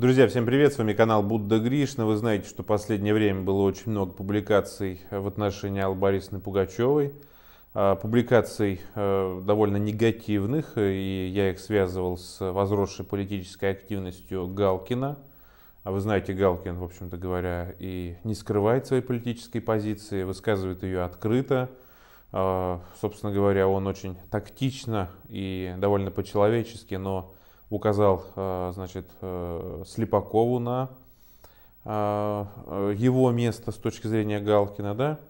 Друзья, всем привет, с вами канал Будда Гришна. Вы знаете, что в последнее время было очень много публикаций в отношении Аллы Борисовны Пугачевой. Публикаций довольно негативных, и я их связывал с возросшей политической активностью Галкина. А вы знаете, Галкин, в общем-то говоря, и не скрывает своей политической позиции, высказывает ее открыто. Собственно говоря, он очень тактично и довольно по-человечески, но указал, значит, Слепакову на его место с точки зрения Галкина, да?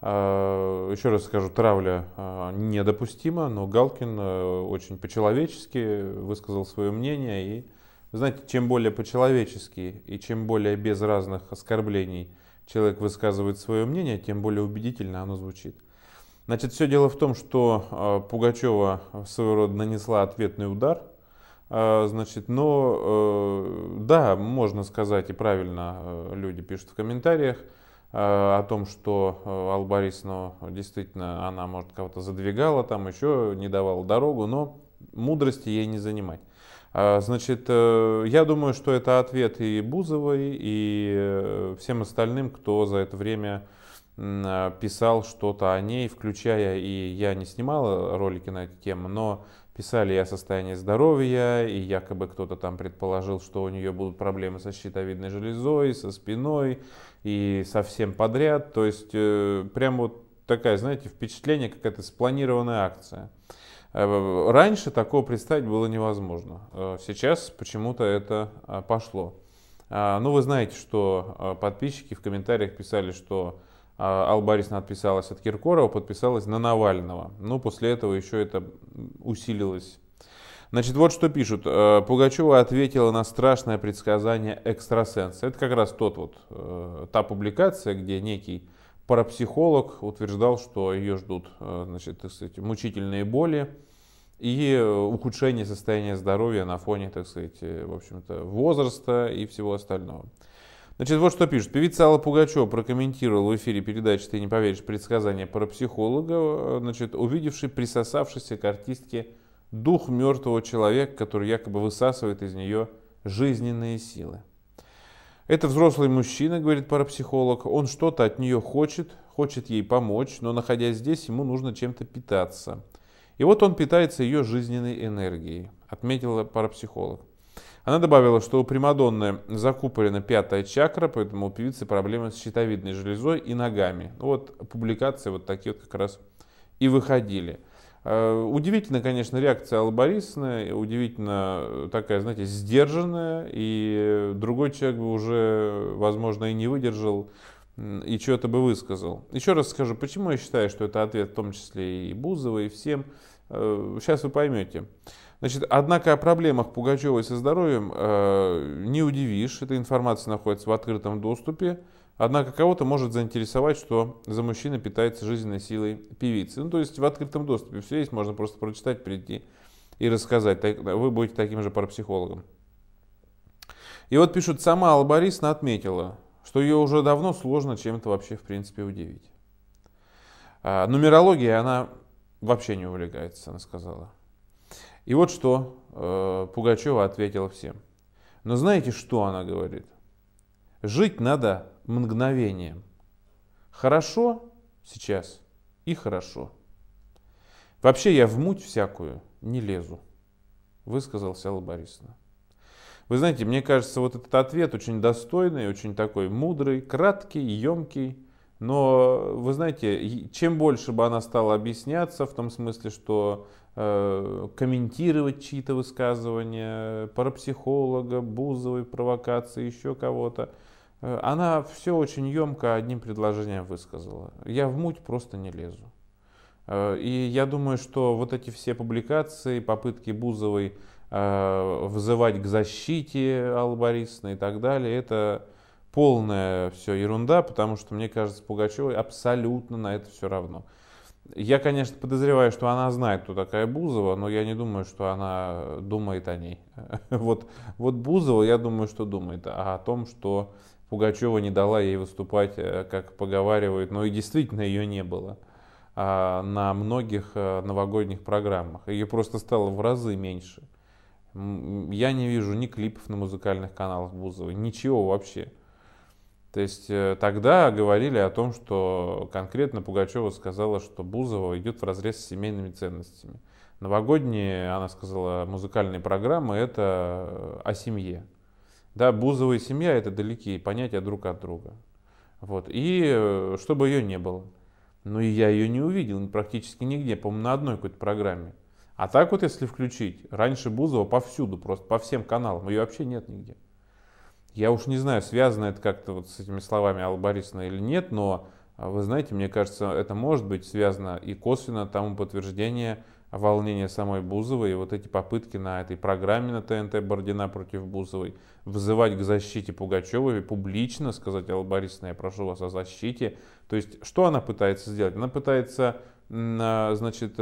Еще раз скажу, травля недопустима, но Галкин очень по-человечески высказал свое мнение. И, знаете, чем более по-человечески и чем более без разных оскорблений человек высказывает свое мнение, тем более убедительно оно звучит. Значит, все дело в том, что Пугачева своего рода нанесла ответный удар. Значит, но да, можно сказать, и правильно люди пишут в комментариях о том, что Алла Борисовна действительно, она, может, кого-то задвигала, там еще не давала дорогу, но мудрости ей не занимать. Значит, я думаю, что это ответ и Бузовой, и всем остальным, кто за это время писал что-то о ней, включая, и я не снимал ролики на эту тему, но писали о состоянии здоровья, и якобы кто-то там предположил, что у нее будут проблемы со щитовидной железой, со спиной и со всем подряд. То есть, прям вот такая, знаете, впечатление, какая-то спланированная акция. Раньше такого представить было невозможно. Сейчас почему-то это пошло. Ну, вы знаете, что подписчики в комментариях писали, что Алла Борисовна отписалась от Киркорова, подписалась на Навального. Но после этого еще это усилилось. Значит, вот что пишут. Пугачева ответила на страшное предсказание экстрасенса. Это как раз та публикация, где некий парапсихолог утверждал, что ее ждут, значит, так сказать, мучительные боли и ухудшение состояния здоровья на фоне, так сказать, в общем-то, возраста и всего остального. Значит, вот что пишет. Певица Алла Пугачева прокомментировала в эфире передачи «Ты не поверишь!» предсказание парапсихолога, значит, увидевший присосавшийся к артистке дух мертвого человека, который якобы высасывает из нее жизненные силы. Это взрослый мужчина, говорит парапсихолог, он что-то от нее хочет, хочет ей помочь, но находясь здесь, ему нужно чем-то питаться. И вот он питается ее жизненной энергией, отметила парапсихолог. Она добавила, что у примадонны закупорена пятая чакра, поэтому у певицы проблемы с щитовидной железой и ногами. Вот публикации вот такие вот как раз и выходили. Удивительно, конечно, реакция Аллы Борисовны, удивительно такая, знаете, сдержанная, и другой человек бы уже, возможно, и не выдержал, и что-то бы высказал. Еще раз скажу, почему я считаю, что это ответ в том числе и Бузовой, и всем. Сейчас вы поймете. Значит, однако о проблемах Пугачевой со здоровьем не удивишь. Эта информация находится в открытом доступе. Однако кого-то может заинтересовать, что за мужчина питается жизненной силой певицы. Ну, то есть в открытом доступе все есть, можно просто прочитать, прийти и рассказать. Вы будете таким же парапсихологом. И вот пишут, сама Алла Борисовна отметила, что ее уже давно сложно чем-то вообще в принципе удивить. Нумерология, она вообще не увлекается, она сказала. И вот что Пугачева ответила всем. Но знаете, что она говорит? Жить надо мгновением. Хорошо сейчас и хорошо. Вообще я в муть всякую не лезу, высказалась Алла Борисовна. Вы знаете, мне кажется, вот этот ответ очень достойный, очень такой мудрый, краткий, емкий. Но, вы знаете, чем больше бы она стала объясняться, в том смысле, что комментировать чьи-то высказывания, парапсихолога, Бузовой, провокации, еще кого-то, она все очень емко одним предложением высказала. Я в муть просто не лезу. И я думаю, что вот эти все публикации, попытки Бузовой взывать к защите Аллы Борисовны и так далее, это полная все ерунда, потому что, мне кажется, Пугачевой абсолютно на это все равно. Я, конечно, подозреваю, что она знает, кто такая Бузова, но я не думаю, что она думает о ней. Вот Бузова, я думаю, что думает о том, что Пугачева не дала ей выступать, как поговаривают, но и действительно ее не было на многих новогодних программах. Ее просто стало в разы меньше. Я не вижу ни клипов на музыкальных каналах Бузовой, ничего вообще. То есть тогда говорили о том, что конкретно Пугачева сказала, что Бузова идет вразрез с семейными ценностями. Новогодние, она сказала, музыкальные программы — это о семье. Да, Бузова и семья — это далекие понятия друг от друга. Вот. И чтобы ее не было. Ну и я ее не увидел практически нигде, по-моему, на одной какой-то программе. А так вот, если включить, раньше Бузова повсюду, просто по всем каналам, ее вообще нет нигде. Я уж не знаю, связано это как-то вот с этими словами Аллы Борисовны или нет, но, вы знаете, мне кажется, это может быть связано и косвенно тому подтверждение волнения самой Бузовой, и вот эти попытки на этой программе на ТНТ «Бородина против Бузовой» вызывать к защите Пугачевой, публично сказать: Алла Борисовна, я прошу вас о защите. То есть, что она пытается сделать? Она пытается, значит,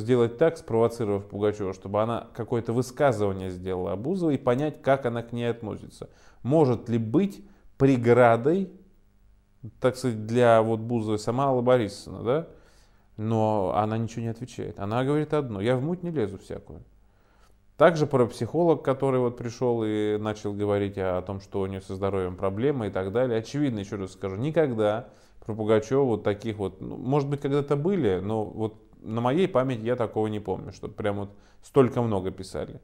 сделать так, спровоцировав Пугачева, чтобы она какое-то высказывание сделала о Бузовой и понять, как она к ней относится. Может ли быть преградой, так сказать, для вот Бузовой сама Алла Борисовна, да? Но она ничего не отвечает. Она говорит одно: я в муть не лезу всякую. Также парапсихолог, который вот пришел и начал говорить о том, что у нее со здоровьем проблемы и так далее. Очевидно, еще раз скажу, никогда про Пугачеву вот таких вот, ну, может быть, когда-то были, но вот на моей памяти я такого не помню, что прям вот столько много писали.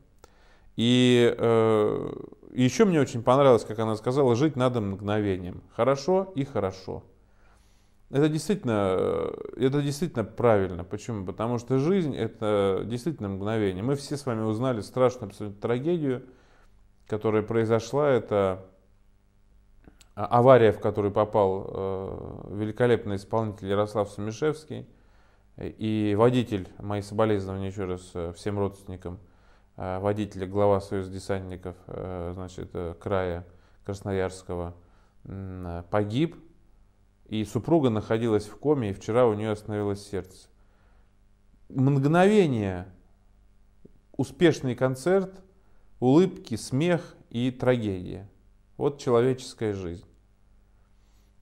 И еще мне очень понравилось, как она сказала: жить надо мгновением. Хорошо и хорошо. Это действительно правильно. Почему? Потому что жизнь — это действительно мгновение. Мы все с вами узнали страшную абсолютно трагедию, которая произошла. Это авария, в которую попал великолепный исполнитель Ярослав Смишевский. И водитель, мои соболезнования еще раз всем родственникам водителя, глава Союза десантников, значит, края Красноярского, погиб. И супруга находилась в коме, и вчера у нее остановилось сердце. Мгновение, успешный концерт, улыбки, смех и трагедия. Вот человеческая жизнь.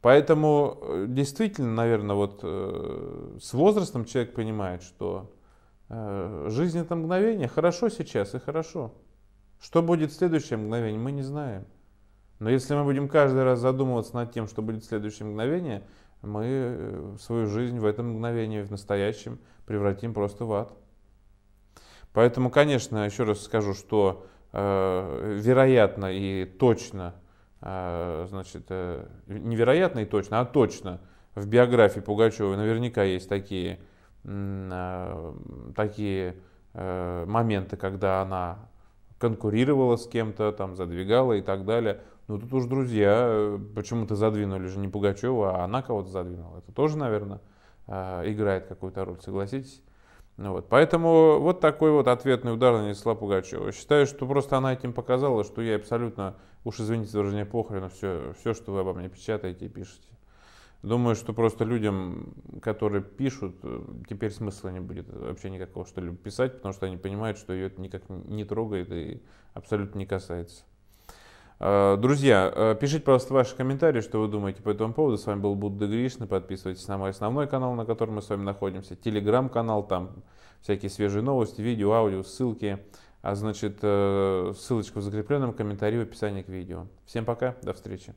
Поэтому действительно, наверное, вот с возрастом человек понимает, что жизнь — это мгновение. Хорошо сейчас и хорошо. Что будет в следующее мгновение, мы не знаем. Но если мы будем каждый раз задумываться над тем, что будет в следующее мгновение, мы свою жизнь в этом мгновении, в настоящем, превратим просто в ад. Поэтому, конечно, еще раз скажу, что вероятно и точно, значит, невероятно и точно, а точно в биографии Пугачевой наверняка есть такие моменты, когда она конкурировала с кем-то, там, задвигала и так далее. Но тут уж друзья почему-то задвинули же не Пугачева, а она кого-то задвинула. Это тоже, наверное, играет какую-то роль, согласитесь? Вот. Поэтому вот такой вот ответный удар нанесла Пугачева. Считаю, что просто она этим показала, что я абсолютно, уж извините за выражение, похрену все, что вы обо мне печатаете и пишете. Думаю, что просто людям, которые пишут, теперь смысла не будет вообще никакого что-либо писать, потому что они понимают, что ее это никак не трогает и абсолютно не касается. Друзья, пишите, пожалуйста, ваши комментарии, что вы думаете по этому поводу. С вами был Будда Гришна. Подписывайтесь на мой основной канал, на котором мы с вами находимся. Телеграм-канал, там всякие свежие новости, видео, аудио, ссылки. Значит, ссылочка в закрепленном комментарии в описании к видео. Всем пока, до встречи.